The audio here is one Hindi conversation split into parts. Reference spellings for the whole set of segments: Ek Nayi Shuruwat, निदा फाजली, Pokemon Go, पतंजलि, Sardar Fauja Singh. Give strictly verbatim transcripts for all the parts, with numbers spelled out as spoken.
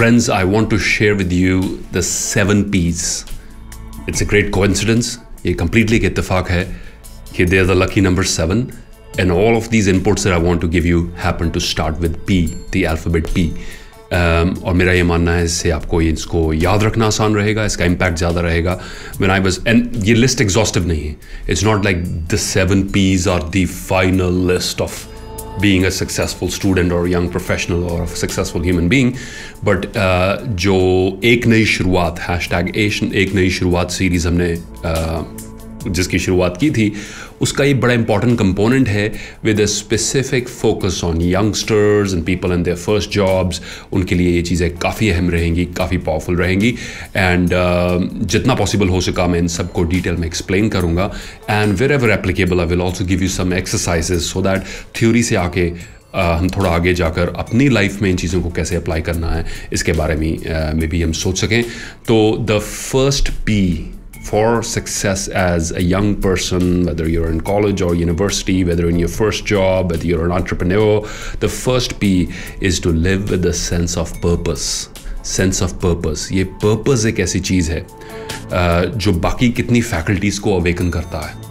Friends, I want to share with you the seven P's. It's a great coincidence. Ye completely ittefaq hai ki they're the lucky number seven. And all of these inputs that I want to give you happen to start with P, the alphabet P. Um, और मेरा ये मानना है इससे आपको इसको याद रखना आसान रहेगा, इसका इम्पैक्ट ज़्यादा रहेगा. When I was, and ये लिस्ट एग्जॉस्टिव नहीं है. It's not like the seven P's are the final list of being a successful student or young professional or a successful human being. But uh, जो एक नई शुरुआत hashtag एक नई शुरुआत सीरीज़ हमने uh, जिसकी शुरुआत की थी, उसका ये बड़ा इंपॉर्टेंट कंपोनेंट है with a specific focus on youngsters and people in their first jobs. उनके लिए ये चीज़ें काफ़ी अहम रहेंगी, काफ़ी पावरफुल रहेंगी. एंड uh, जितना पॉसिबल हो सका मैं इन सबको डिटेल में एक्सप्लेन करूँगा. And wherever applicable I will also give you some exercises so that theory से आके Uh, हम थोड़ा आगे जाकर अपनी लाइफ में इन चीज़ों को कैसे अप्लाई करना है इसके बारे में मे बी हम सोच सकें. तो the first P for success as a young person, whether you're in college or university, whether in your first job, whether you're an entrepreneur, the first P is to live with a sense of purpose. Sense of purpose. ये purpose एक ऐसी चीज़ है जो बाकी कितनी faculties को awaken करता है.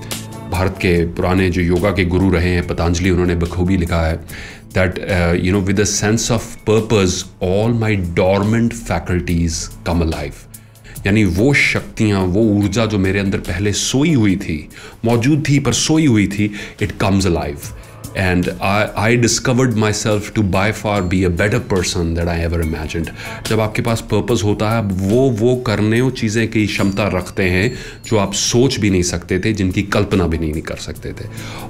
भारत के पुराने जो योगा के गुरु रहे हैं पतंजलि, उन्होंने बखूबी लिखा है that uh, you know, with a sense of purpose, all my dormant faculties come alive. यानी वो शक्तियाँ, वो ऊर्जा जो मेरे अंदर पहले सोई हुई थी, मौजूद थी पर सोई हुई थी, it comes alive. And I I discovered myself to by far be a better person that I ever imagined. जब आपके पास पर्पस होता है, वो वो करने और चीज़ें की क्षमता रखते हैं जो आप सोच भी नहीं सकते थे, जिनकी कल्पना भी नहीं, नहीं कर सकते थे.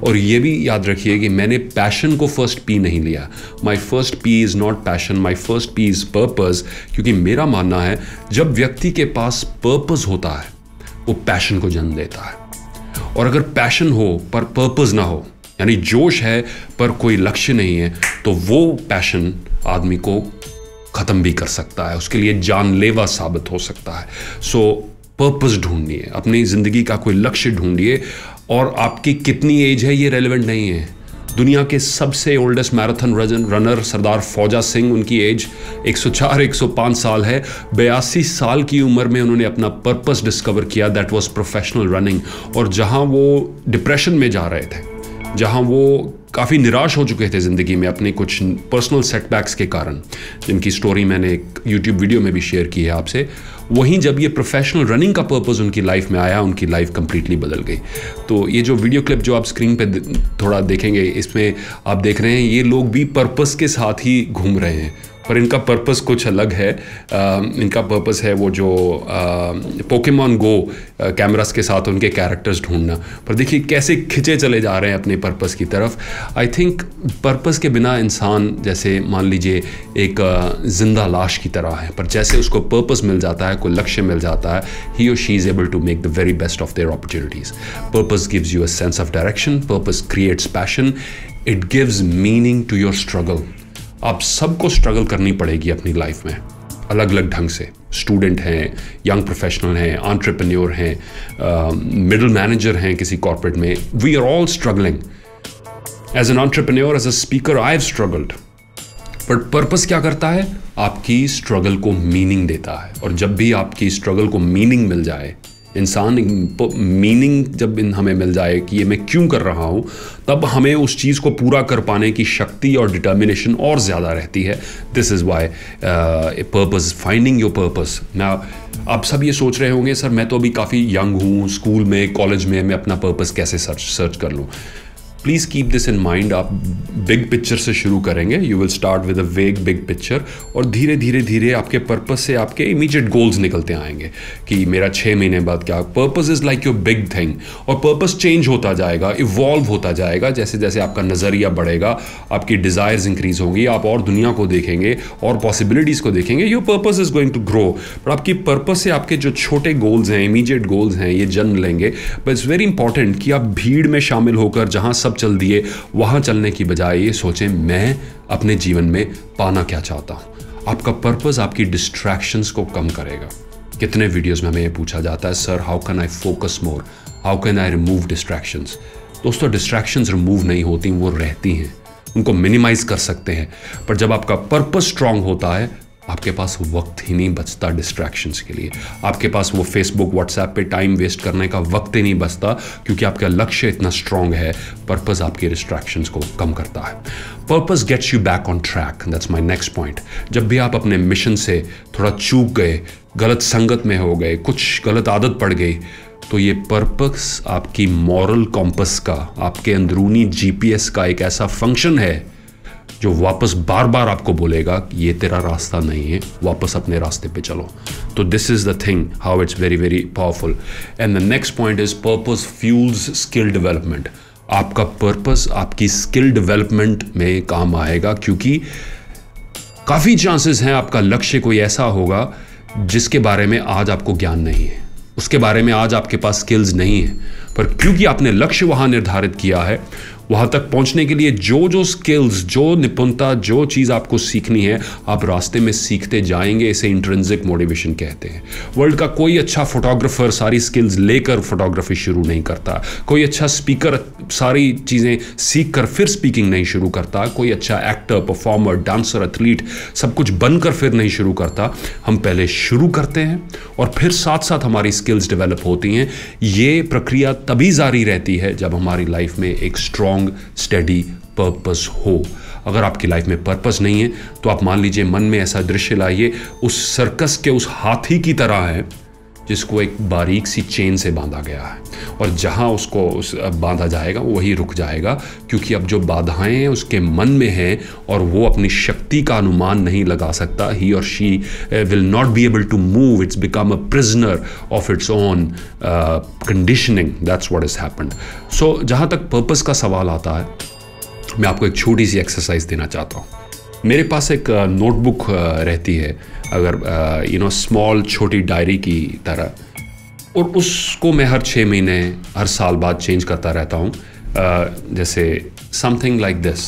और ये भी याद रखिए कि मैंने पैशन को फर्स्ट पी नहीं लिया. My first P is not passion, my first P is purpose. क्योंकि मेरा मानना है जब व्यक्ति के पास पर्पस होता है वो पैशन को जन्म देता है. और अगर पैशन हो पर पर्पस ना हो, यानी जोश है पर कोई लक्ष्य नहीं है, तो वो पैशन आदमी को ख़त्म भी कर सकता है, उसके लिए जानलेवा साबित हो सकता है. सो पर्पस ढूंढिए, अपनी ज़िंदगी का कोई लक्ष्य ढूंढिए. और आपकी कितनी एज है ये रेलेवेंट नहीं है. दुनिया के सबसे ओल्डेस्ट मैराथन रनर सरदार फौजा सिंह, उनकी एज एक सौ चार एक सौ पाँच साल है. बयासी साल की उम्र में उन्होंने अपना पर्पस डिस्कवर किया, दैट वॉज प्रोफेशनल रनिंग. और जहाँ वो डिप्रेशन में जा रहे थे, जहाँ वो काफ़ी निराश हो चुके थे ज़िंदगी में अपने कुछ पर्सनल सेटबैक्स के कारण, जिनकी स्टोरी मैंने एक यूट्यूब वीडियो में भी शेयर की है आपसे, वहीं जब ये प्रोफेशनल रनिंग का पर्पस उनकी लाइफ में आया, उनकी लाइफ कंप्लीटली बदल गई. तो ये जो वीडियो क्लिप जो आप स्क्रीन पे थोड़ा देखेंगे, इसमें आप देख रहे हैं ये लोग भी पर्पस के साथ ही घूम रहे हैं, पर इनका पर्पस कुछ अलग है. आ, इनका पर्पस है वो जो पोकेमॉन गो कैमरास के साथ उनके कैरेक्टर्स ढूंढना. पर देखिए कैसे खिंचे चले जा रहे हैं अपने पर्पस की तरफ. आई थिंक पर्पस के बिना इंसान जैसे मान लीजिए एक जिंदा लाश की तरह है, पर जैसे उसको पर्पस मिल जाता है, कोई लक्ष्य मिल जाता है, ही और she is able to make the very best of their opportunities. Purpose gives you a sense of direction, purpose creates passion, it gives meaning to your struggle. आप सबको स्ट्रगल करनी पड़ेगी अपनी लाइफ में अलग अलग ढंग से. स्टूडेंट हैं, यंग प्रोफेशनल हैं, एंटरप्रेन्योर हैं, मिडिल मैनेजर हैं किसी कॉर्पोरेट में, we are all struggling. As an entrepreneur, as a speaker, I have struggled. But purpose क्या करता है? आपकी स्ट्रगल को मीनिंग देता है. और जब भी आपकी स्ट्रगल को मीनिंग मिल जाए, इंसान मीनिंग जब इन हमें मिल जाए कि ये मैं क्यों कर रहा हूँ, तब हमें उस चीज़ को पूरा कर पाने की शक्ति और डिटर्मिनेशन और ज़्यादा रहती है. This is why purpose, finding your purpose. ना आप सब ये सोच रहे होंगे, सर मैं तो अभी काफ़ी यंग हूँ, स्कूल में, कॉलेज में मैं अपना पर्पस कैसे सर्च सर्च कर लूँ. Please keep this in mind. आप बिग पिक्चर से शुरू करेंगे, you will start with a vague big picture. और धीरे धीरे धीरे आपके पर्पस से आपके इमीडिएट गोल्स निकलते आएंगे कि मेरा छः महीने बाद क्या. Purpose is like your big thing. और पर्पस चेंज होता जाएगा, इवॉल्व होता जाएगा. जैसे जैसे आपका नज़रिया बढ़ेगा, आपकी डिज़ायर्स इंक्रीज होंगी, आप और दुनिया को देखेंगे और पॉसिबिलिटीज़ को देखेंगे. Your purpose is going to grow. But आपकी पर्पस से आपके जो छोटे गोल्स हैं, इमीडिएट गोल्स हैं, ये जन्म लेंगे. बट इट्स वेरी इंपॉर्टेंट कि आप भीड़ में शामिल होकर जहाँ सब चल दिए वहां चलने की बजाय ये सोचें, मैं अपने जीवन में पाना क्या चाहता हूं. आपका पर्पस आपकी डिस्ट्रैक्शंस को कम करेगा. कितने वीडियोस में हमें ये पूछा जाता है, sir how can I focus more, how can I remove distractions. दोस्तों, डिस्ट्रैक्शंस रिमूव नहीं होती, वो रहती हैं, उनको मिनिमाइज कर सकते हैं. पर जब आपका पर्पस स्ट्रांग होता है, आपके पास वक्त ही नहीं बचता डिस्ट्रैक्शंस के लिए, आपके पास वो फेसबुक व्हाट्सएप पे टाइम वेस्ट करने का वक्त ही नहीं बचता, क्योंकि आपका लक्ष्य इतना स्ट्रांग है। पर्पस आपके डिस्ट्रैक्शंस को कम करता है। Purpose gets you back on track, that's my next point. जब भी आप अपने मिशन से थोड़ा चूक गए, गलत संगत में हो गए, कुछ गलत आदत पड़ गई, तो ये पर्पस आपकी मॉरल कॉम्पस का, आपके अंदरूनी जीपीएस का एक ऐसा फंक्शन है जो वापस बार बार आपको बोलेगा कि ये तेरा रास्ता नहीं है, वापस अपने रास्ते पे चलो। तो this is the thing how it's very very powerful. And the next point is purpose fuels skill development. आपका पर्पस आपकी स्किल डेवलपमेंट में काम आएगा, क्योंकि काफ़ी चांसेस हैं आपका लक्ष्य कोई ऐसा होगा जिसके बारे में आज आपको ज्ञान नहीं है, उसके बारे में आज आपके पास स्किल्स नहीं है, पर क्योंकि आपने लक्ष्य वहाँ निर्धारित किया है, वहाँ तक पहुँचने के लिए जो जो स्किल्स, जो निपुणता, जो चीज़ आपको सीखनी है, आप रास्ते में सीखते जाएंगे। इसे इंट्रिंसिक मोटिवेशन कहते हैं। वर्ल्ड का कोई अच्छा फोटोग्राफर सारी स्किल्स लेकर फोटोग्राफी शुरू नहीं करता, कोई अच्छा स्पीकर सारी चीज़ें सीख कर फिर स्पीकिंग नहीं शुरू करता, कोई अच्छा एक्टर, परफॉर्मर, डांसर, एथलीट सब कुछ बनकर फिर नहीं शुरू करता। हम पहले शुरू करते हैं और फिर साथ साथ हमारी स्किल्स डेवलप होती हैं। ये प्रक्रिया तभी जारी रहती है जब हमारी लाइफ में एक स्ट्रॉन्ग स्टडी पर्पस हो। अगर आपकी लाइफ में पर्पस नहीं है तो आप मान लीजिए मन में ऐसा दृश्य लाइए, उस सर्कस के उस हाथी की तरह है जिसको एक बारीक सी चेन से बांधा गया है, और जहां उसको उस बांधा जाएगा वही रुक जाएगा, क्योंकि अब जो बाधाएं उसके मन में हैं और वो अपनी शक्ति का अनुमान नहीं लगा सकता, ही और she will not be able to move, it's become a prisoner of its own conditioning. That's what is happened. So जहां तक पर्पस का सवाल आता है, मैं आपको एक छोटी सी एक्सरसाइज देना चाहता हूँ। मेरे पास एक नोटबुक रहती है, अगर यू नो स्मॉल छोटी डायरी की तरह, और उसको मैं हर छः महीने हर साल बाद चेंज करता रहता हूँ। uh, जैसे something like this,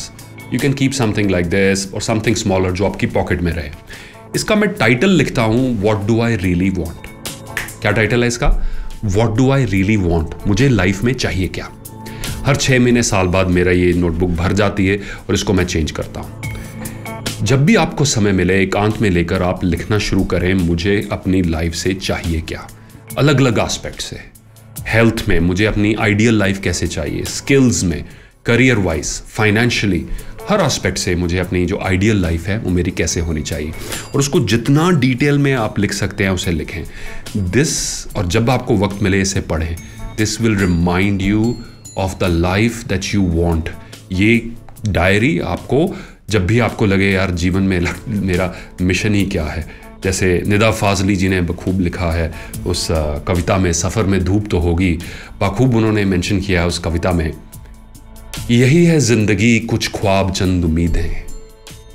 you can keep something like this और समथिंग स्मॉलर जो आपकी पॉकेट में रहे। इसका मैं टाइटल लिखता हूँ, what do I really want. क्या टाइटल है इसका? What do I really want, मुझे लाइफ में चाहिए क्या। हर छः महीने साल बाद मेरा ये नोटबुक भर जाती है और इसको मैं चेंज करता हूँ। जब भी आपको समय मिले, एकांत में लेकर आप लिखना शुरू करें, मुझे अपनी लाइफ से चाहिए क्या, अलग अलग एस्पेक्ट से। हेल्थ में मुझे अपनी आइडियल लाइफ कैसे चाहिए, स्किल्स में, करियर वाइज, फाइनेंशियली, हर एस्पेक्ट से मुझे अपनी जो आइडियल लाइफ है वो मेरी कैसे होनी चाहिए। और उसको जितना डिटेल में आप लिख सकते हैं उसे लिखें। दिस, और जब आपको वक्त मिले इसे पढ़ें। This will remind you of the life that you want. ये डायरी आपको जब भी आपको लगे यार जीवन में मेरा मिशन ही क्या है, जैसे निदा फाजली जी ने बखूब लिखा है उस कविता में, सफ़र में धूप तो होगी, बखूब उन्होंने मेंशन किया है उस कविता में, यही है ज़िंदगी कुछ ख्वाब चंद उम्मीदें।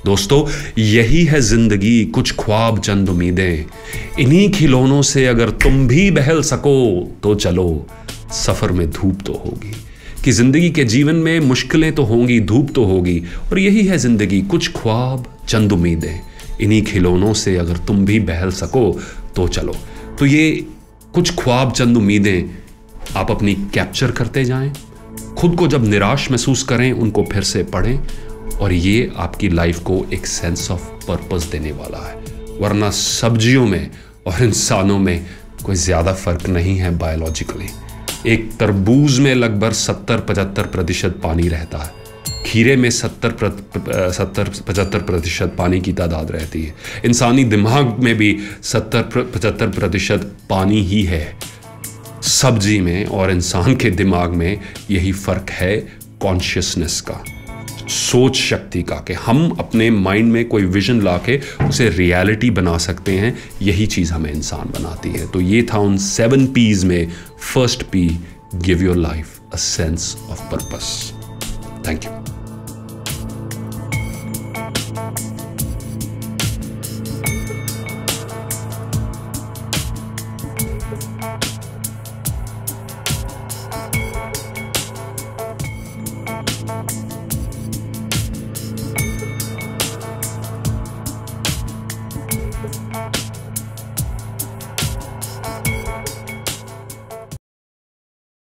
दोस्तों, यही है ज़िंदगी कुछ ख्वाब चंद उम्मीदें, इन्हीं खिलौनों से अगर तुम भी बहल सको तो चलो, सफ़र में धूप तो होगी। कि जिंदगी के जीवन में मुश्किलें तो होंगी, धूप तो होगी, और यही है जिंदगी कुछ ख्वाब चंद उम्मीदें, इन्हीं खिलौनों से अगर तुम भी बहल सको तो चलो। तो ये कुछ ख्वाब चंद उम्मीदें आप अपनी कैप्चर करते जाएं, खुद को जब निराश महसूस करें उनको फिर से पढ़ें, और ये आपकी लाइफ को एक सेंस ऑफ पर्पस देने वाला है। वरना सब्जियों में और इंसानों में कोई ज़्यादा फर्क नहीं है बायोलॉजिकली। एक तरबूज में लगभग सत्तर पचहत्तर प्रतिशत पानी रहता है, खीरे में सत्तर पचहत्तर प्रतिशत पानी की तादाद रहती है, इंसानी दिमाग में भी सत्तर पचहत्तर प्रतिशत पानी ही है। सब्जी में और इंसान के दिमाग में यही फ़र्क है कॉन्शियसनेस का, सोच शक्ति का, कि हम अपने माइंड में कोई विजन ला के उसे रियलिटी बना सकते हैं। यही चीज़ हमें इंसान बनाती है। तो ये था उन सेवन पीज में first P, give your life a sense of purpose. Thank you.